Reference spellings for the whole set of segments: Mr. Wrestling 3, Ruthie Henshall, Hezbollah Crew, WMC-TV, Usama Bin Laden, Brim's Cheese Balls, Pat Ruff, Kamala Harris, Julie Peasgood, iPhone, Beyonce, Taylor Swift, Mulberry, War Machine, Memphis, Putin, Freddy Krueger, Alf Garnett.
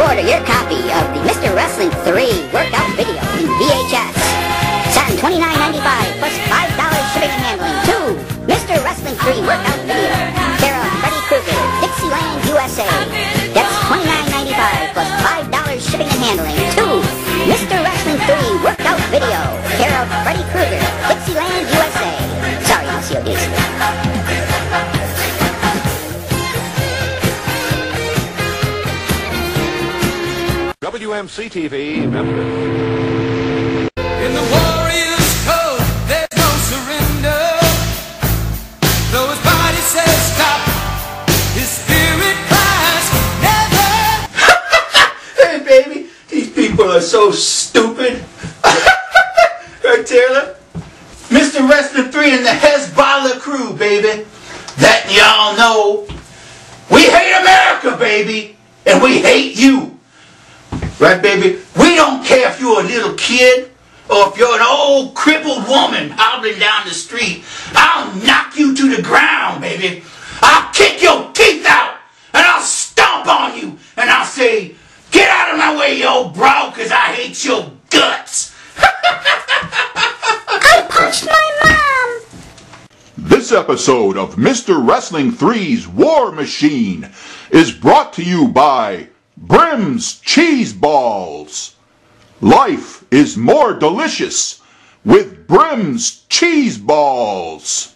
to order your copy of the Mr. Wrestling 3 workout video in VHS. It's on $29.95 plus $5 shipping and handling to Mr. Wrestling 3 workout video. Care of Freddy Krueger, Dixieland, USA. That's $29.95 plus $5 shipping and handling to Mr. Wrestling 3 workout video. Care of Freddy Krueger, Dixieland, USA. Sorry, I'll see you again. WMC-TV, Memphis. In the warrior's code, there's no surrender. Though his body says stop, his spirit cries never. Hey, baby, these people are so stupid. Right, Taylor? Mr. Wrestling 3 and the Hezbollah Crew, baby. That y'all know. We hate America, baby, and we hate you. Right, baby? We don't care if you're a little kid or if you're an old crippled woman hobbling down the street. I'll knock you to the ground, baby. I'll kick your teeth out and I'll stomp on you and I'll say, get out of my way, you old bro, because I hate your guts. I punched my mom. This episode of Mr. Wrestling 3's War Machine is brought to you by Brim's Cheese Balls. Life is more delicious with Brim's Cheese Balls.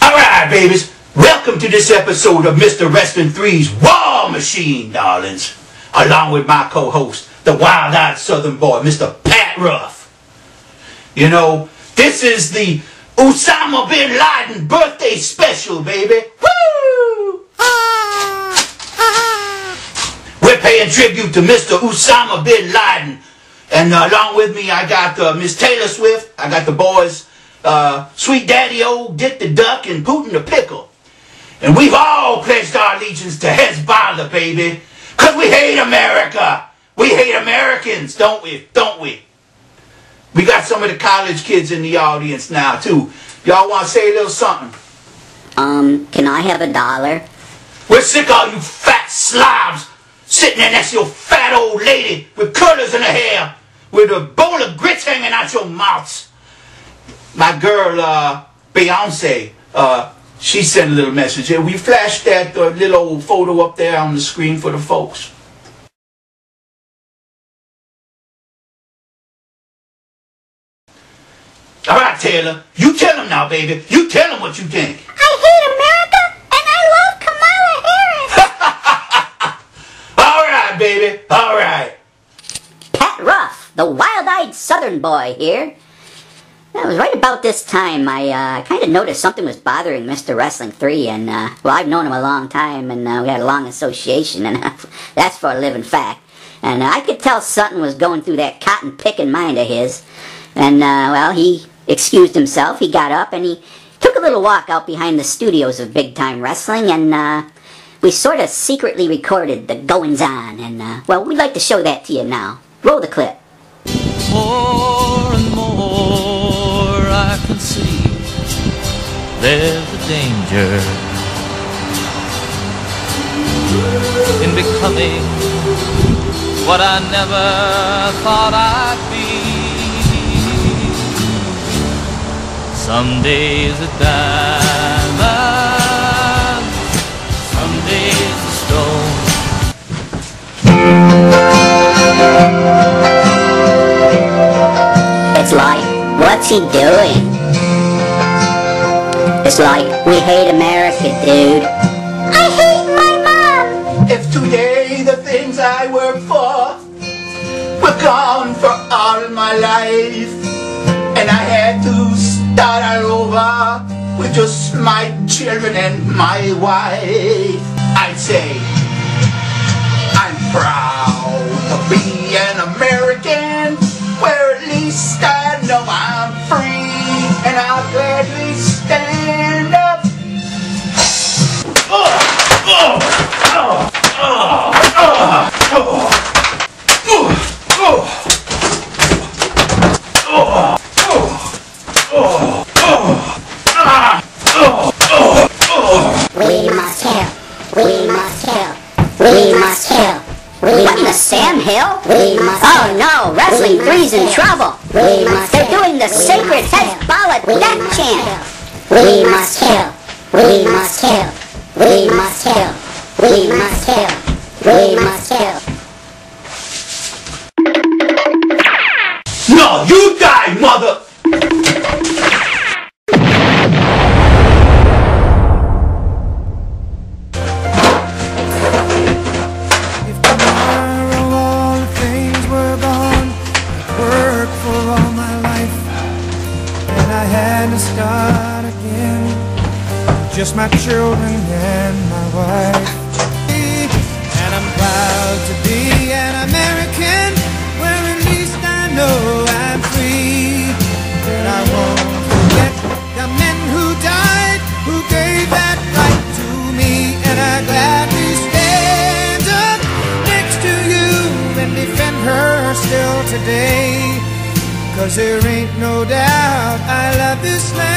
All right, babies. Welcome to this episode of Mr. Wrestling 3's War Machine, darlings. Along with my co-host, the wild-eyed southern boy, Mr. Pat Ruff. You know, this is the Usama Bin Laden birthday special, baby. Woo! We're paying tribute to Mr. Usama Bin Laden. And along with me, I got Miss Taylor Swift. I got the boys, Sweet Daddy-O, Dick the Duck, and Putin the Pickle. And we've all pledged our allegiance to Hezbollah, baby. Because we hate America. We hate Americans, don't we? Don't we? We got some of the college kids in the audience now, too. Y'all want to say a little something? Can I have $1? We're sick of all you fat slobs sitting there next to your fat old lady with curlers in her hair with a bowl of grits hanging out your mouths. My girl, Beyonce, she sent a little message. Will you flash that little old photo up there on the screen for the folks? All right, Taylor. You tell them now, baby. You tell them what you think. I hate America, and I love Kamala Harris. All right, baby. All right. Pat Ruff, the wild-eyed southern boy here. It was right about this time I kind of noticed something was bothering Mr. Wrestling 3, and, well, I've known him a long time, and we had a long association, and that's for a living fact. And I could tell something was going through that cotton-picking mind of his, and, well, he excused himself, he got up, and he took a little walk out behind the studios of Big Time Wrestling, and, we sort of secretly recorded the goings-on, and, well, we'd like to show that to you now. Roll the clip. More and more I can see there's a danger in becoming what I never thought I'd be. Some days a diamond, some days a stone. It's life. What's he doing? It's like, we hate America, dude. I hate my mom! If today the things I work for were gone for all my life, and I had to start all over with just my children and my wife, I'd say, I'm proud to be an American, where at least I know I'm free, and I'll gladly stand up. Oh, We must kill. We must kill. We must kill. Fucking Sam Hill? We must kill. Oh no, Wrestling 3's in trouble. We must They're kill. Doing the we sacred Hezbollah death chant. We must kill. We must kill. We must kill. We must kill. We must kill. No, you die, mother! Just my children and my wife. And I'm proud to be an American, where at least I know I'm free. But I won't forget the men who died, who gave that right to me. And I gladly stand up next to you and defend her still today. Cause there ain't no doubt I love this land.